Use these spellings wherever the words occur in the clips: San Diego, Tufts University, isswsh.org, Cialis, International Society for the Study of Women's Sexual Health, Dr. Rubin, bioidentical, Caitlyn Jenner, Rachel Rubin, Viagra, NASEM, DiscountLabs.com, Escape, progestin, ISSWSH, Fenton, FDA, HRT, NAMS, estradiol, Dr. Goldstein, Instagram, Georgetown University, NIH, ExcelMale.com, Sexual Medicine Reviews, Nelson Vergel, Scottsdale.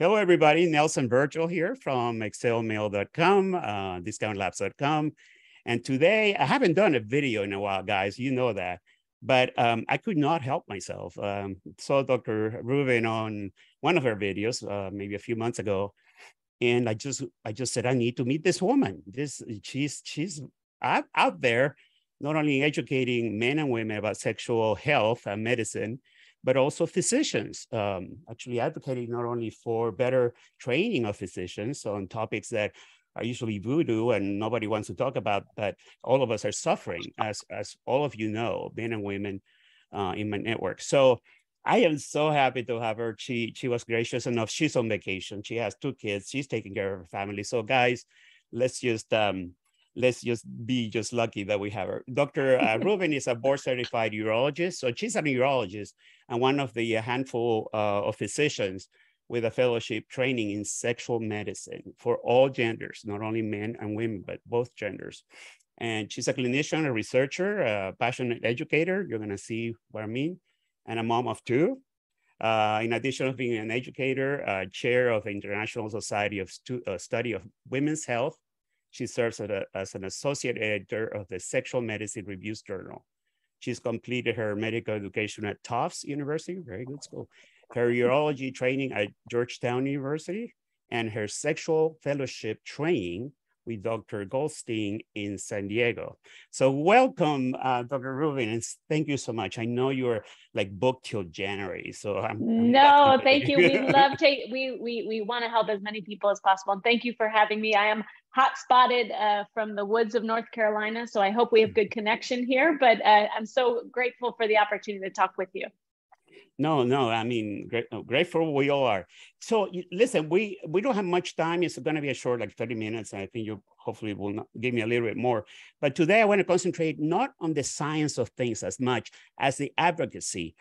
Hello, everybody. Nelson Vergel here from ExcelMale.com, DiscountLabs.com. And today, I haven't done a video in a while, guys. You know that. But I could not help myself. Saw Dr. Rubin on one of her videos maybe a few months ago. And I just said, I need to meet this woman. She's out there, not only educating men and women about sexual health and medicine, but also physicians, actually advocating not only for better training of physicians on topics that are usually voodoo and nobody wants to talk about, but all of us are suffering, as all of you know, men and women in my network. So I am so happy to have her. She was gracious enough. She's on vacation. She has two kids. She's taking care of her family. So guys, let's just be just lucky that we have her. Dr. Rubin is a board-certified urologist. So she's a urologist and one of the handful of physicians with a fellowship training in sexual medicine for all genders, not only men and women, but both genders. And she's a clinician, a researcher, a passionate educator. You're going to see what I mean. And a mom of two. In addition to being an educator, chair of the International Society of Study of Women's Health, she serves as an associate editor of the Sexual Medicine Reviews Journal. She's completed her medical education at Tufts University, very good school, her urology training at Georgetown University, and her sexual fellowship training with Dr. Goldstein in San Diego. So welcome, Dr. Rubin, and thank you so much. I know you're like booked till January, so I'm no, thank you. We love we want to help as many people as possible. And thank you for having me. I am hot spotted from the woods of North Carolina, so I hope we have good connection here. But I'm so grateful for the opportunity to talk with you. No, I mean, grateful we all are. So listen, we don't have much time. It's going to be a short, like 30 minutes. And I think you hopefully will not give me a little bit more. But today I want to concentrate not on the science of things as much as the advocacy.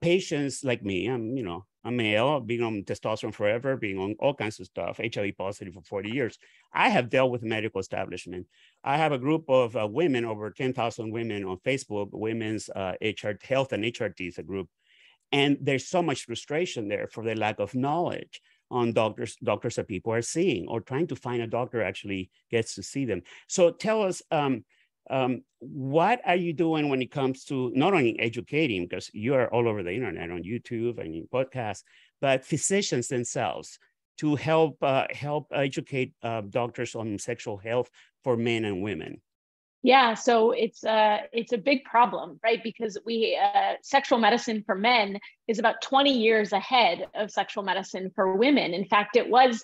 Patients like me, I'm male, being on testosterone forever, being on all kinds of stuff, HIV positive for 40 years. I have dealt with the medical establishment. I have a group of women, over 10,000 women on Facebook, Women's HR Health and HRT is a group. And there's so much frustration there for the lack of knowledge on doctors that people are seeing or trying to find a doctor actually gets to see them. So tell us, what are you doing when it comes to not only educating, because you are all over the internet on YouTube and in podcasts, but physicians themselves to help educate doctors on sexual health for men and women? Yeah, so it's a big problem, right? Because sexual medicine for men is about 20 years ahead of sexual medicine for women. In fact, it was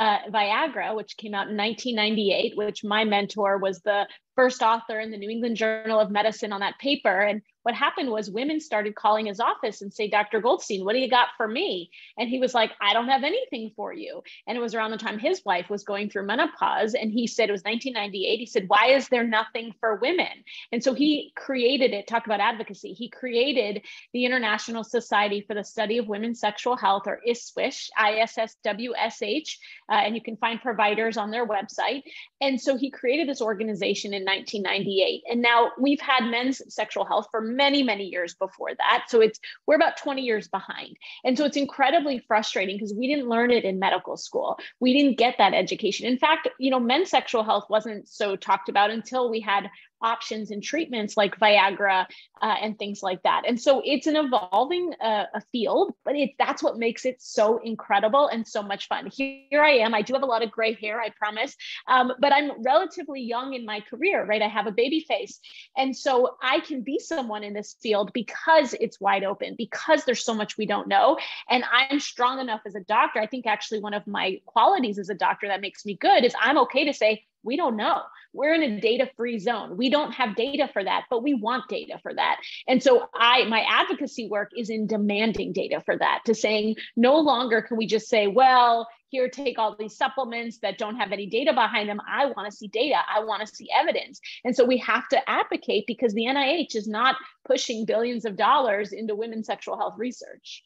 Viagra, which came out in 1998, which my mentor was the first author in the New England Journal of Medicine on that paper. And what happened was women started calling his office and say, Dr. Goldstein, what do you got for me? And he was like, I don't have anything for you. And it was around the time his wife was going through menopause. And he said, it was 1998. He said, why is there nothing for women? And so he created it, talk about advocacy. He created the International Society for the Study of Women's Sexual Health, or ISSWSH, ISSWSH. And you can find providers on their website. And so he created this organization in 1998. And now we've had men's sexual health for many, many years before that. So we're about 20 years behind. And so it's incredibly frustrating because we didn't learn it in medical school. We didn't get that education. In fact, men's sexual health wasn't so talked about until we had options and treatments like Viagra and things like that. And so it's an evolving a field, but that's what makes it so incredible and so much fun. Here I am. I do have a lot of gray hair, I promise, but I'm relatively young in my career, right? I have a baby face. And so I can be someone in this field because it's wide open, because there's so much we don't know. And I'm strong enough as a doctor. I think actually one of my qualities as a doctor that makes me good is I'm okay to say, we don't know. We're in a data-free zone. We don't have data for that, but we want data for that. And so my advocacy work is in demanding data for that, to saying no longer can we just say, well, here, take all these supplements that don't have any data behind them. I want to see data. I want to see evidence. And so we have to advocate because the NIH is not pushing billions of dollars into women's sexual health research.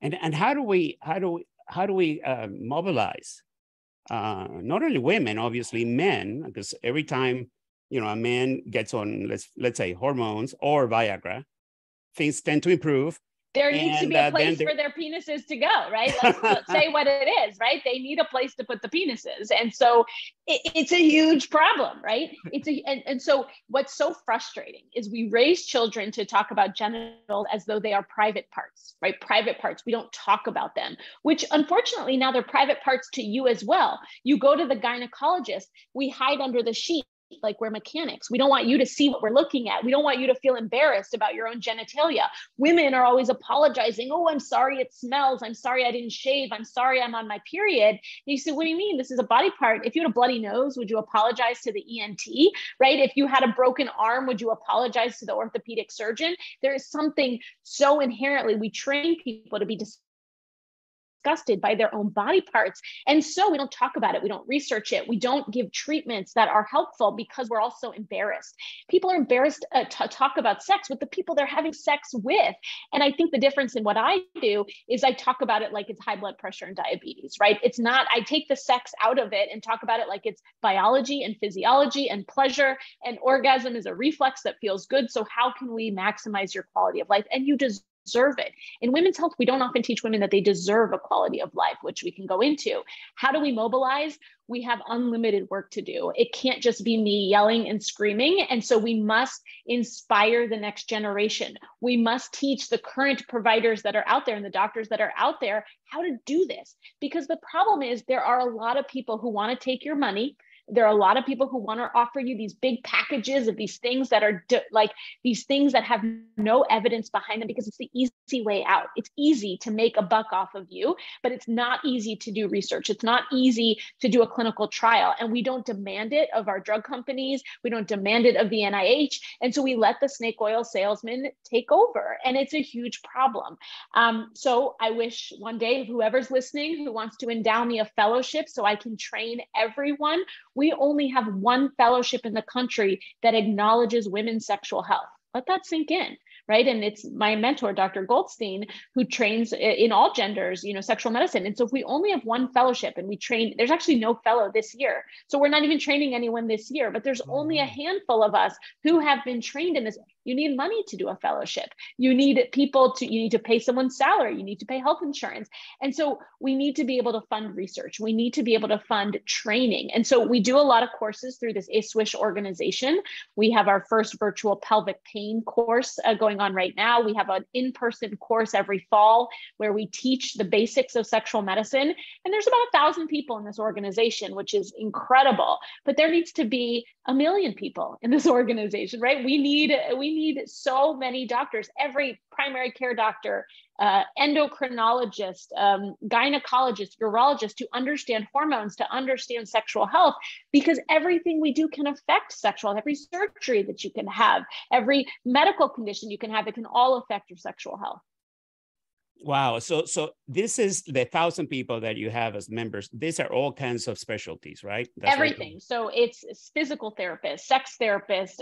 And how do we mobilize? Not only women, obviously men, because every time, a man gets on, let's say hormones or Viagra, things tend to improve. There needs to be a place for their penises to go, right? Let's say what it is, right? They need a place to put the penises. And so it's a huge problem, right? And so what's so frustrating is we raise children to talk about genitals as though they are private parts, right? Private parts. We don't talk about them, which unfortunately now they're private parts to you as well. You go to the gynecologist, we hide under the sheet. Like we're mechanics. We don't want you to see what we're looking at. We don't want you to feel embarrassed about your own genitalia. Women are always apologizing. Oh, I'm sorry it smells. I'm sorry I didn't shave. I'm sorry I'm on my period. And you say, what do you mean? This is a body part. If you had a bloody nose, would you apologize to the ENT, right? If you had a broken arm, would you apologize to the orthopedic surgeon? There is something so inherently, we train people to be disgusted by their own body parts. And so we don't talk about it. We don't research it. We don't give treatments that are helpful because we're also embarrassed. People are embarrassed to talk about sex with the people they're having sex with. And I think the difference in what I do is I talk about it like it's high blood pressure and diabetes, right? It's not, I take the sex out of it and talk about it like it's biology and physiology and pleasure, and orgasm is a reflex that feels good. So how can we maximize your quality of life? And you deserve it. In women's health, we don't often teach women that they deserve a quality of life, which we can go into. How do we mobilize? We have unlimited work to do. It can't just be me yelling and screaming. And so we must inspire the next generation. We must teach the current providers that are out there and the doctors that are out there how to do this. Because the problem is there are a lot of people who want to take your money. There are a lot of people who want to offer you these big packages of these things that are these things that have no evidence behind them because it's the easy way out. It's easy to make a buck off of you, but it's not easy to do research. It's not easy to do a clinical trial. And we don't demand it of our drug companies. We don't demand it of the NIH. And so we let the snake oil salesman take over. And it's a huge problem. So I wish one day whoever's listening who wants to endow me a fellowship so I can train everyone. We only have one fellowship in the country that acknowledges women's sexual health. Let that sink in, right? And it's my mentor, Dr. Goldstein, who trains in all genders, you know, sexual medicine. And so if we only have one fellowship and we train, there's actually no fellow this year. So we're not even training anyone this year, but there's only a handful of us who have been trained in this. You need money to do a fellowship. You need people to, you need to pay someone's salary. You need to pay health insurance. And so we need to be able to fund research. We need to be able to fund training. And so we do a lot of courses through this ISSWSH organization. We have our first virtual pelvic pain course going on right now. We have an in-person course every fall where we teach the basics of sexual medicine. And there's about 1,000 people in this organization, which is incredible, but there needs to be a million people in this organization, right? We need so many doctors, every primary care doctor, endocrinologist, gynecologist, urologist, to understand hormones, to understand sexual health, because everything we do can affect sexual health. Every surgery that you can have, every medical condition you can have, it can all affect your sexual health. Wow. So this is the 1,000 people that you have as members. These are all kinds of specialties, right? That's everything. Right. So it's physical therapists, sex therapists,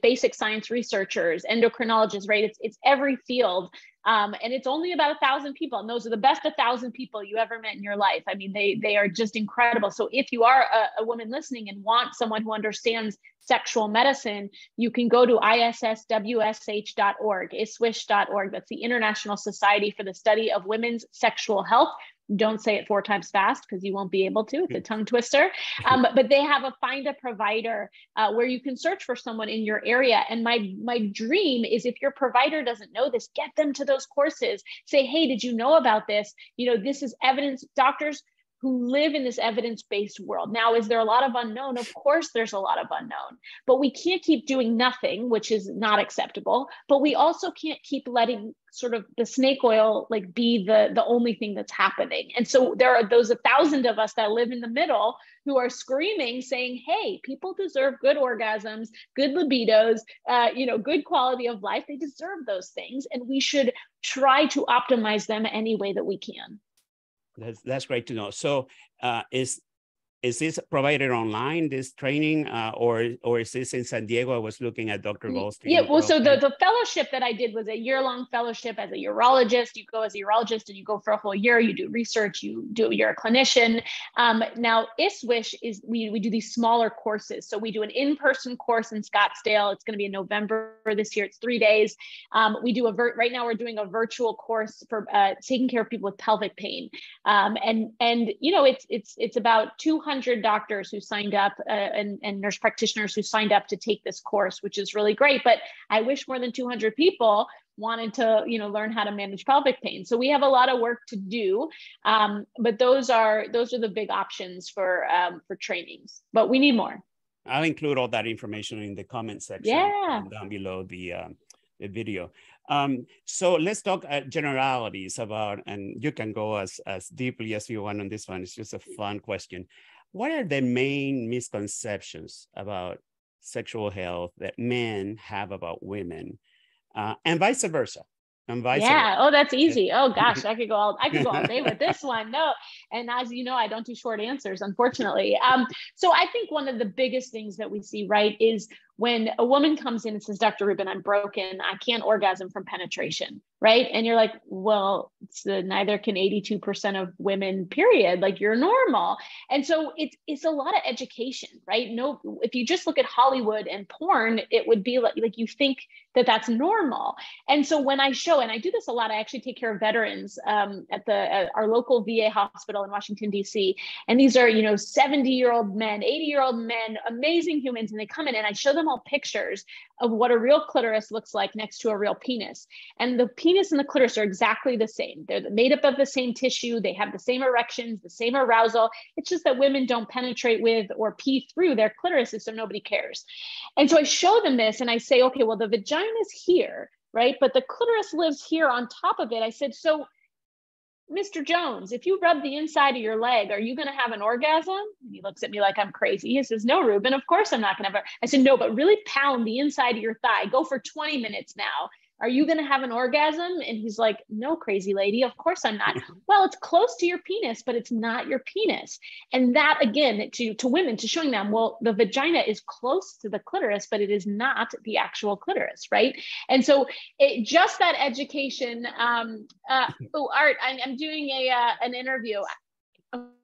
basic science researchers, endocrinologists, right? It's every field. And it's only about 1,000 people. And those are the best 1,000 people you ever met in your life. I mean, they are just incredible. So if you are a woman listening and want someone who understands sexual medicine, you can go to ISSWSH.org, isswsh.org. That's the International Society for the Study of Women's Sexual Health. Don't say it 4 times fast because you won't be able to. It's a tongue twister. But they have a find a provider where you can search for someone in your area. And my dream is if your provider doesn't know this, get them to those courses. Say, hey, did you know about this? You know, this is evidence. Doctors who live in this evidence-based world. Now, is there a lot of unknown? Of course, there's a lot of unknown, but we can't keep doing nothing, which is not acceptable, but we also can't keep letting sort of the snake oil like be the only thing that's happening. And so there are those 1,000 of us that live in the middle who are screaming, saying, hey, people deserve good orgasms, good libidos, good quality of life. They deserve those things. And we should try to optimize them any way that we can. That's great to know. So is Is this provided online, this training, or is this in San Diego? I was looking at Dr. Goldstein. Yeah, well, so the fellowship that I did was a year-long fellowship as a urologist. You go as a urologist and you go for a whole year, you do research, you're a clinician. Now, ISSWSH is, we do these smaller courses. So we do an in-person course in Scottsdale. It's gonna be in November this year, it's 3 days. We do right now we're doing a virtual course for taking care of people with pelvic pain. And you know, it's about 200 doctors who signed up and nurse practitioners who signed up to take this course, which is really great. But I wish more than 200 people wanted to, you know, learn how to manage pelvic pain. So we have a lot of work to do, but those are the big options for trainings. But we need more. I'll include all that information in the comment section down below the video. So let's talk generalities about, and you can go as deeply as you want on this one. It's just a fun question. What are the main misconceptions about sexual health that men have about women, and vice versa? Yeah. Oh, that's easy. Oh gosh, I could go all day with this one. No. And as you know, I don't do short answers, unfortunately. So I think one of the biggest things that we see, right, is when a woman comes in and says, Dr. Rubin, I'm broken. I can't orgasm from penetration. Right. And you're like, well, neither can 82% of women, period. Like, you're normal. And so it's a lot of education, right? No, if you just look at Hollywood and porn, it would be like you think that that's normal. And so when I show, and I do this a lot, I actually take care of veterans at our local VA hospital in Washington, DC. And these are, you know, 70-year-old men, 80-year-old men, amazing humans. And they come in and I show them all pictures of what a real clitoris looks like next to a real penis. And the penis and the clitoris are exactly the same. They're made up of the same tissue. They have the same erections, the same arousal. It's just that women don't penetrate with or pee through their clitorises, so nobody cares. And so I show them this and I say, okay, well, the vagina's here, right? But the clitoris lives here on top of it. I said, so Mr. Jones, if you rub the inside of your leg, are you going to have an orgasm? He looks at me like I'm crazy. He says, no, Rubin, of course I'm not going to have. I said, no, but really pound the inside of your thigh. Go for 20 minutes now. Are you going to have an orgasm? And he's like, no, crazy lady, of course I'm not. Well, it's close to your penis, but it's not your penis. And that, again, to women, to showing them, well, the vagina is close to the clitoris, but it is not the actual clitoris, right? And so just that education. Oh, Art, I'm doing an interview.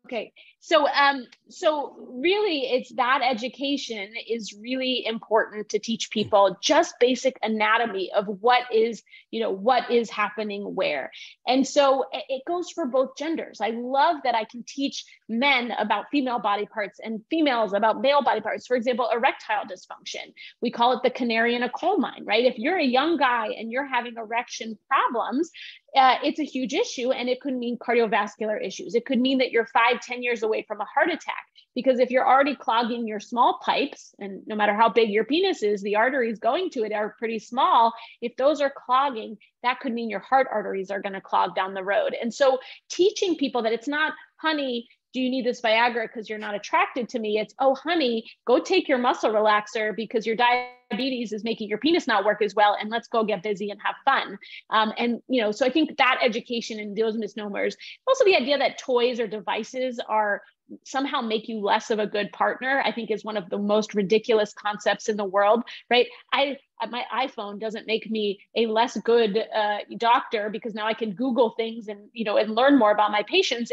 Okay. So really it's that education is really important to teach people just basic anatomy of what is happening where. And so it goes for both genders. I love that I can teach men about female body parts and females about male body parts. For example, erectile dysfunction. We call it the canary in a coal mine, right? If you're a young guy and you're having erection problems, it's a huge issue, and it could mean cardiovascular issues. It could mean that you're 5-10 years away from a heart attack, because if you're already clogging your small pipes, and no matter how big your penis is, the arteries going to it are pretty small. If those are clogging, that could mean your heart arteries are going to clog down the road. And so teaching people that it's not, honey, do you need this Viagra because you're not attracted to me? It's, oh, honey, go take your muscle relaxer because your diabetes is making your penis not work as well. And let's go get busy and have fun. And, you know, so I think that education and those misnomers, also the idea that toys or devices are somehow make you less of a good partner, I think is one of the most ridiculous concepts in the world, right? My iPhone doesn't make me a less good doctor because now I can Google things and, you know, and learn more about my patients.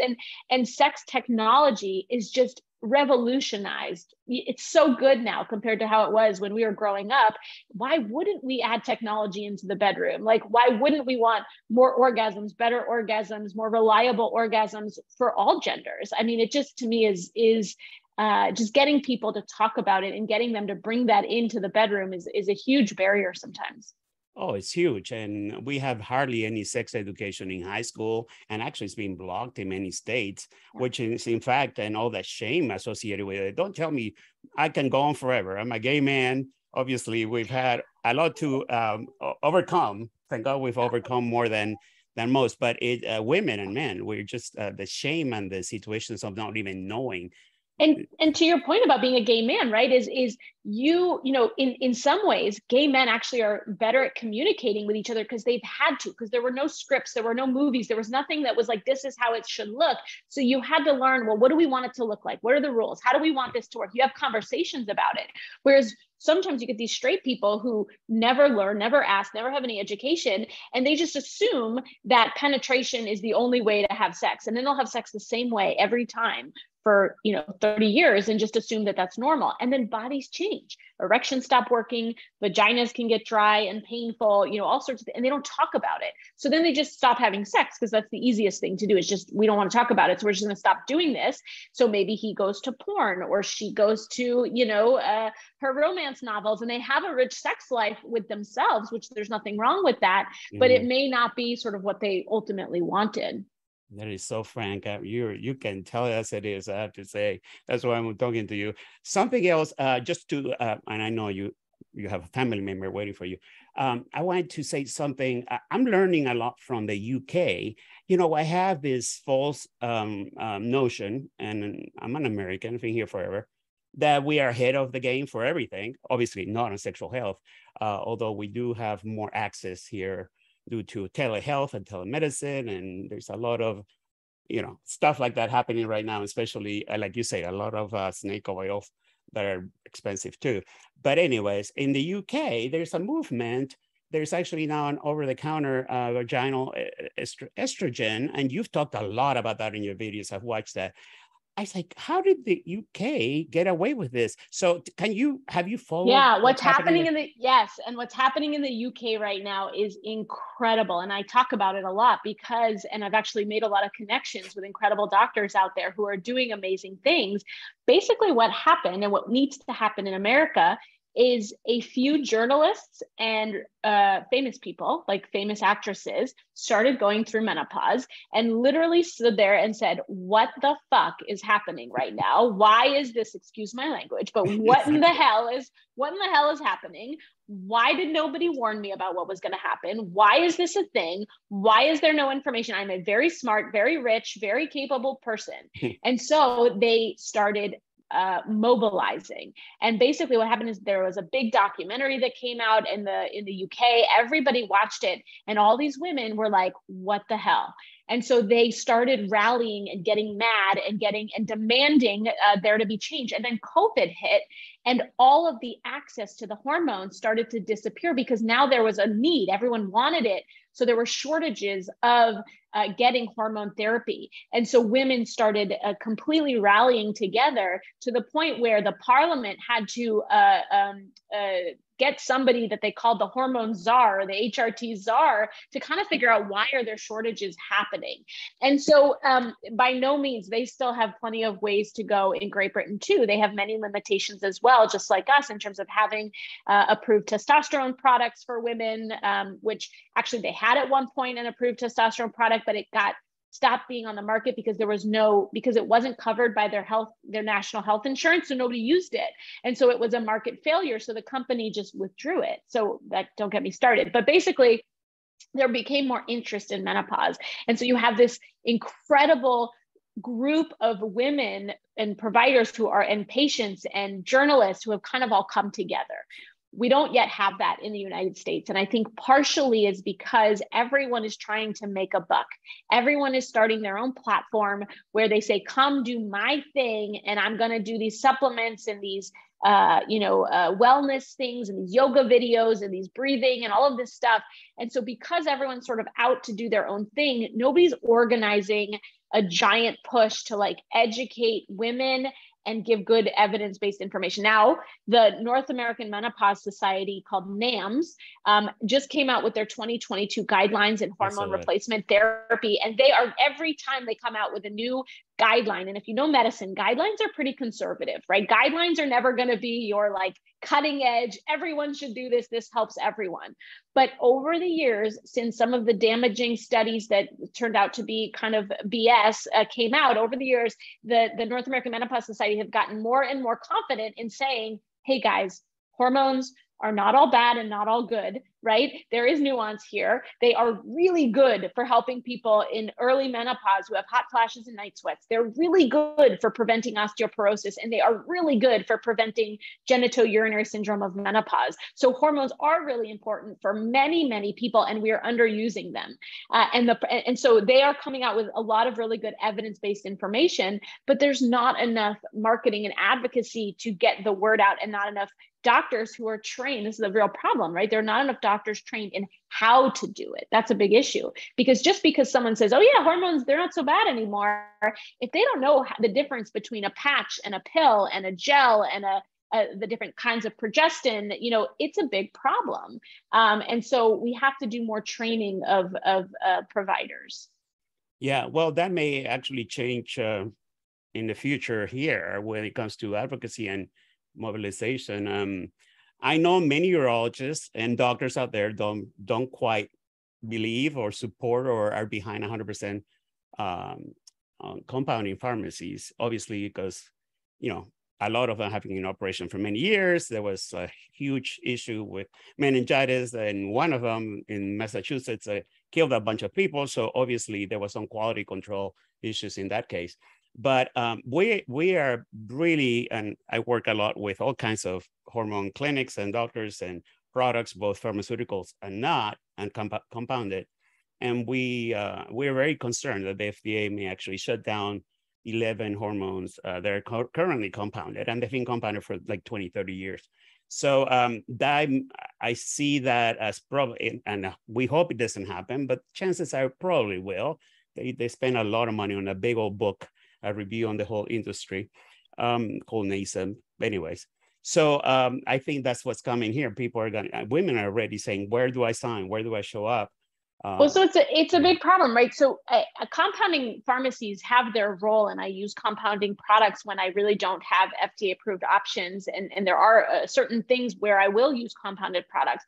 And sex technology is just revolutionized. It's so good now compared to how it was when we were growing up. Why wouldn't we add technology into the bedroom? Like, why wouldn't we want more orgasms, better orgasms, more reliable orgasms for all genders? I mean, it just, to me, is just getting people to talk about it and getting them to bring that into the bedroom is a huge barrier sometimes. Oh, it's huge. And we have hardly any sex education in high school. And actually, it's been blocked in many states, which is, in fact, and all that shame associated with it. Don't tell me I can go on forever. I'm a gay man. Obviously, we've had a lot to overcome. Thank God we've overcome more than most. But women and men, we're just the shame and the situations of not even knowing And to your point about being a gay man, right, is you know, in some ways, gay men actually are better at communicating with each other because they've had to, because there were no scripts, there were no movies, there was nothing that was like, this is how it should look. So you had to learn, well, what do we want it to look like? What are the rules? How do we want this to work? You have conversations about it. Whereas sometimes you get these straight people who never learn, never ask, never have any education, and they just assume that penetration is the only way to have sex. And then they'll have sex the same way every time for, you know, 30 years and just assume that that's normal. And then bodies change, erections stop working, vaginas can get dry and painful, you know, all sorts of things, and they don't talk about it. So then they just stop having sex because that's the easiest thing to do. It's just, we don't want to talk about it, so we're just going to stop doing this. So maybe he goes to porn or she goes to, you know, her romance novels, and they have a rich sex life with themselves, which there's nothing wrong with that, but it may not be sort of what they ultimately wanted. That is so frank. You can tell us it is, I have to say. That's why I'm talking to you. Something else, just to, and I know you have a family member waiting for you. I wanted to say something. I'm learning a lot from the UK. You know, I have this false notion, and I'm an American, I've been here forever, that we are ahead of the game for everything. Obviously not on sexual health, although we do have more access here due to telehealth and telemedicine. And there's a lot of, you know, stuff like that happening right now, especially, like you say, a lot of snake oils that are expensive too. But anyways, in the UK, there's a movement. There's actually now an over-the-counter vaginal estrogen. And you've talked a lot about that in your videos. I've watched that. I was like, how did the UK get away with this? So have you followed? Yeah, what's happening in the, yes. And what's happening in the UK right now is incredible. And I talk about it a lot because, and I've actually made a lot of connections with incredible doctors out there who are doing amazing things. Basically what happened and what needs to happen in America is a few journalists and famous people, like famous actresses, started going through menopause and literally stood there and said, what the fuck is happening right now? Why is this, excuse my language, but what in the hell is happening? Why did nobody warn me about what was going to happen? Why is this a thing? Why is there no information? I'm a very smart, very rich, very capable person. And so they started mobilizing. And basically what happened is there was a big documentary that came out in the UK, everybody watched it. And all these women were like, what the hell? And so they started rallying and getting mad and demanding there to be change. And then COVID hit, and all of the access to the hormones started to disappear because now there was a need, everyone wanted it. So there were shortages of getting hormone therapy. And so women started completely rallying together to the point where the parliament had to get somebody that they called the hormone czar, or the HRT czar, to kind of figure out why are there shortages happening. And so by no means, they still have plenty of ways to go in Great Britain too. They have many limitations as well, just like us, in terms of having approved testosterone products for women, which actually they had at one point an approved testosterone product, but it got stopped being on the market because it wasn't covered by their national health insurance. So nobody used it. And so it was a market failure. So the company just withdrew it. So that, don't get me started. But basically there became more interest in menopause. And so you have this incredible group of women and providers and patients and journalists who have kind of all come together. We don't yet have that in the United States. And I think partially is because everyone is trying to make a buck. Everyone is starting their own platform where they say, come do my thing, and I'm going to do these supplements and these wellness things and yoga videos and these breathing and all of this stuff. And so because everyone's sort of out to do their own thing, nobody's organizing a giant push to like educate women and give good evidence-based information. Now, the North American Menopause Society, called NAMS, just came out with their 2022 guidelines in hormone replacement therapy. And they are, every time they come out with a new guideline, and if you know medicine, guidelines are pretty conservative, right? Guidelines are never going to be your like cutting edge, everyone should do this, this helps everyone. But over the years, since some of the damaging studies that turned out to be kind of BS came out, over the years, the North American Menopause Society have gotten more and more confident in saying, hey guys, hormones are not all bad and not all good. right? There is nuance here. They are really good for helping people in early menopause who have hot flashes and night sweats. They're really good for preventing osteoporosis, and they are really good for preventing genitourinary syndrome of menopause. So hormones are really important for many, many people, and we are underusing them. And so they are coming out with a lot of really good evidence-based information, but there's not enough marketing and advocacy to get the word out, and not enough doctors who are trained. This is a real problem, right? There are not enough doctors trained in how to do it. That's a big issue, because just because someone says, oh yeah, hormones, they're not so bad anymore. If they don't know the difference between a patch and a pill and a gel and the different kinds of progestin, you know, it's a big problem. And so we have to do more training of providers. Yeah, well, that may actually change in the future here when it comes to advocacy and mobilization. I know many urologists and doctors out there don't quite believe or support or are behind 100% compounding pharmacies, obviously, because, you know, a lot of them have been in operation for many years. There was a huge issue with meningitis, and one of them in Massachusetts killed a bunch of people. So obviously there was some quality control issues in that case. But we are really, and I work a lot with all kinds of hormone clinics and doctors and products, both pharmaceuticals and not, and compounded. And we're very concerned that the FDA may actually shut down 11 hormones that are currently compounded, and they've been compounded for like 20, 30 years. So that I see that as probably, and we hope it doesn't happen, but chances are probably will. They spend a lot of money on a big old book, a review on the whole industry called NASEM. Anyways, so I think that's what's coming here. People are going, women are already saying, where do I sign? Where do I show up? Well, so it's a big problem, right? So compounding pharmacies have their role, and I use compounding products when I really don't have FDA-approved options. And there are certain things where I will use compounded products.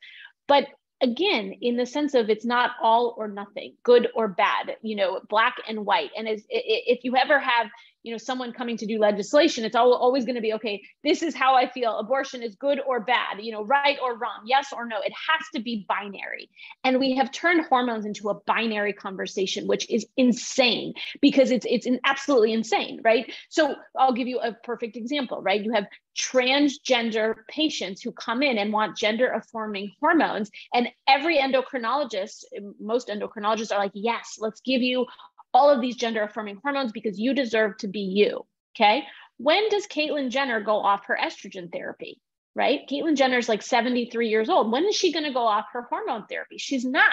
But again, in the sense of it's not all or nothing, good or bad, you know, black and white. And as, if you ever have, you know, someone coming to do legislation, it's always going to be, okay, this is how I feel. Abortion is good or bad, you know, right or wrong, yes or no. It has to be binary. And we have turned hormones into a binary conversation, which is insane, because it's absolutely insane, right? So I'll give you a perfect example, right? You have transgender patients who come in and want gender-affirming hormones. And every endocrinologist, most endocrinologists are like, yes, let's give you all of these gender-affirming hormones because you deserve to be you, okay? When does Caitlyn Jenner go off her estrogen therapy, right? Caitlyn Jenner's like 73 years old. When is she going to go off her hormone therapy? She's not,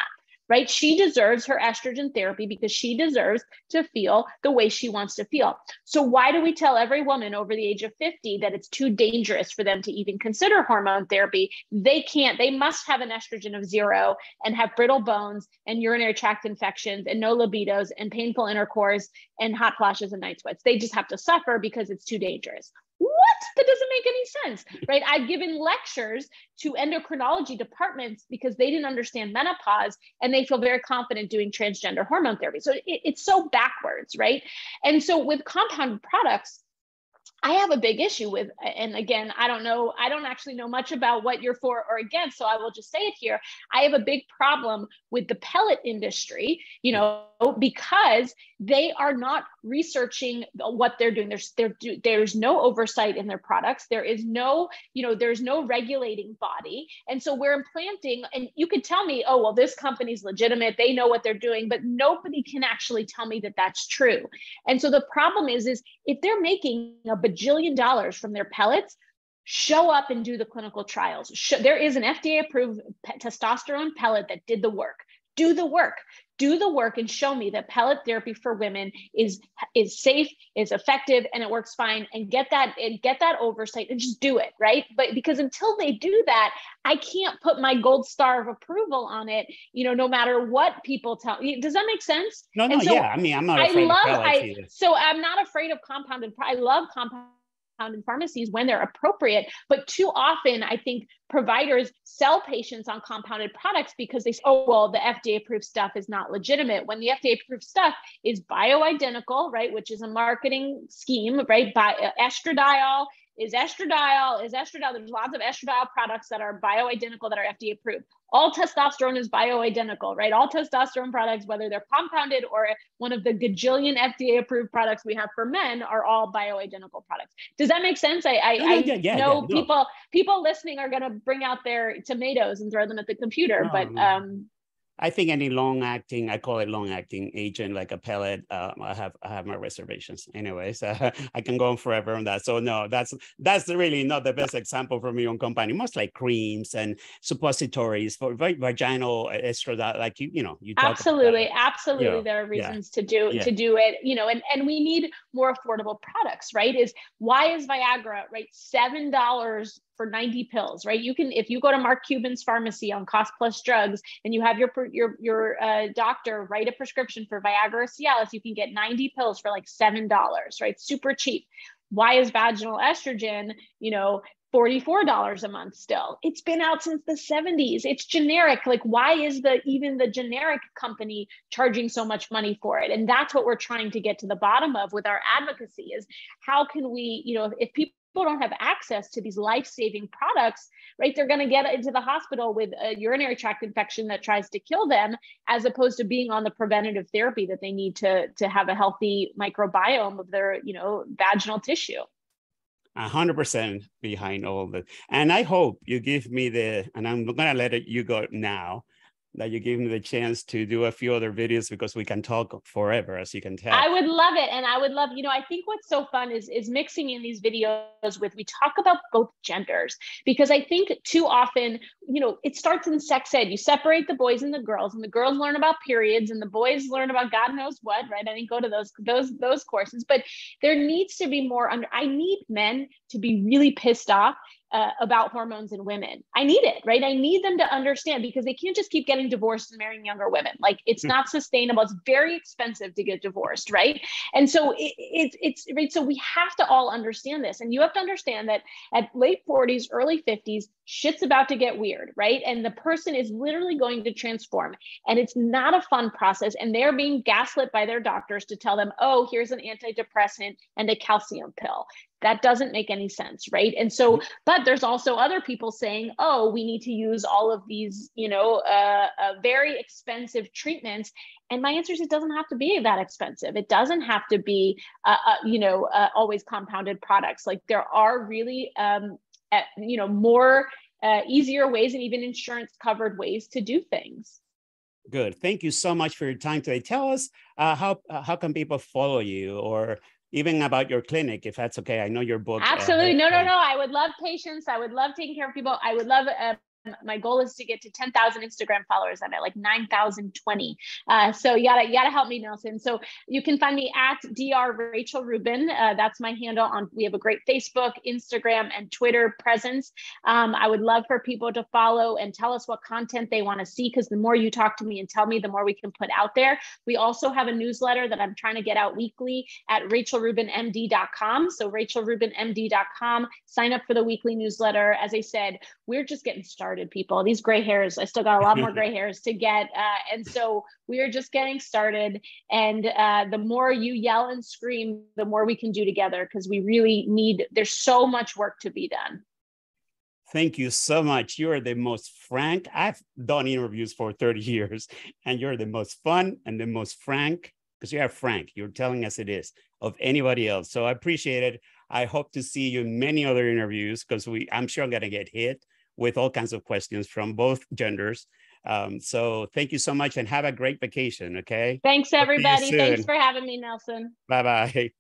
right? She deserves her estrogen therapy because she deserves to feel the way she wants to feel. So why do we tell every woman over the age of 50 that it's too dangerous for them to even consider hormone therapy? They can't. They must have an estrogen of 0 and have brittle bones and urinary tract infections and no libidos and painful intercourse and hot flashes and night sweats. They just have to suffer because it's too dangerous. What? That doesn't make any sense, right? I've given lectures to endocrinology departments because they didn't understand menopause and they feel very confident doing transgender hormone therapy. So it's so backwards, right? And so with compounded products, I have a big issue with, and again, I don't actually know much about what you're for or against, so I will just say it here. I have a big problem with the pellet industry, you know, because they are not researching what they're doing. There's no oversight in their products. There is no, you know, there's no regulating body. And so we're implanting, and you could tell me, oh, well, this company's legitimate. They know what they're doing, but nobody can actually tell me that that's true. And so the problem is if they're making a bajillion dollars from their pellets, show up and do the clinical trials. There is an FDA-approved testosterone pellet that did the work. Do the work and show me that pellet therapy for women is safe, is effective, and it works fine, and get that oversight and just do it, right? But because until they do that, I can't put my gold star of approval on it, you know, no matter what people tell me. Does that make sense? No, so, yeah. I mean, I'm not afraid of pellets either. So I'm not afraid of compounded. I love compounded pharmacies when they're appropriate, but too often I think providers sell patients on compounded products because they say, oh, well, the FDA-approved stuff is not legitimate, when the FDA-approved stuff is bioidentical, right, which is a marketing scheme, right, by estradiol is estradiol, there's lots of estradiol products that are bioidentical that are FDA approved. All testosterone is bioidentical, right? All testosterone products, whether they're compounded or one of the gajillion FDA approved products we have for men, are all bioidentical products. Does that make sense? I know people listening are going to bring out their tomatoes and throw them at the computer, I think any long-acting, I call it long-acting agent, like a pellet, I have my reservations. Anyways, I can go on forever on that. So no, that's really not the best example from your own company. Most like creams and suppositories for vaginal estradiol, like you talk about. There are reasons to do it. And we need more affordable products, right? Why is Viagra, right, $7? For 90 pills, right? You can, if you go to Mark Cuban's pharmacy on Cost Plus Drugs and you have your doctor write a prescription for Viagra or Cialis, you can get 90 pills for like $7, right? Super cheap. Why is vaginal estrogen, $44 a month still? It's been out since the 70s. It's generic. Like, why is even the generic company charging so much money for it? And that's what we're trying to get to the bottom of with our advocacy is how can we, if people don't have access to these life-saving products, right? They're going to get into the hospital with a urinary tract infection that tries to kill them, as opposed to being on the preventative therapy that they need to have a healthy microbiome of their, vaginal tissue. 100% behind all that. And I hope you give me and I'm going to let you go now, that you gave me the chance to do a few other videos, because we can talk forever, as you can tell. I would love it. And I would love, I think what's so fun is mixing in these videos we talk about both genders, because I think too often, it starts in sex ed. You separate the boys and the girls learn about periods and the boys learn about God knows what, right? I didn't go to those courses, but there needs to be more I need men to be really pissed off about hormones in women. I need it, right? I need them to understand, because they can't just keep getting divorced and marrying younger women. Like, it's not sustainable. It's very expensive to get divorced, right? And so it's right. So we have to all understand this, and you have to understand that at late 40s, early 50s, shit's about to get weird, right? And the person is literally going to transform, and it's not a fun process. And they're being gaslit by their doctors to tell them, oh, here's an antidepressant and a calcium pill. That doesn't make any sense, right? And so, but there's also other people saying, oh, we need to use all of these, very expensive treatments. And my answer is, it doesn't have to be that expensive. It doesn't have to be, always compounded products. Like, there are really, more easier ways, and even insurance covered ways to do things. Good. Thank you so much for your time today. Tell us how can people follow you, or even about your clinic, if that's okay. I know your book. Absolutely. No. I would love patients. I would love taking care of people. I would love, my goal is to get to 10,000 Instagram followers. I'm at like 9,020. So you gotta help me, Nelson. So you can find me at Dr. Rachel Rubin. That's my handle on, we have a great Facebook, Instagram, and Twitter presence. I would love for people to follow and tell us what content they want to see, because the more you talk to me and tell me, the more we can put out there. We also have a newsletter that I'm trying to get out weekly at RachelRubinMD.com. So RachelRubinMD.com, sign up for the weekly newsletter. As I said, we're just getting started, people. These gray hairs, I still got a lot more gray hairs to get. And so we are just getting started. And the more you yell and scream, the more we can do together, because we really need, there's so much work to be done. Thank you so much. You are the most frank. I've done interviews for 30 years, and you're the most fun and the most frank, because you are frank. You're telling us it is, of anybody else. So I appreciate it. I hope to see you in many other interviews, because I'm sure I'm going to get hit with all kinds of questions from both genders. So thank you so much, and have a great vacation, okay? Thanks, everybody. Thanks for having me, Nelson. Bye-bye.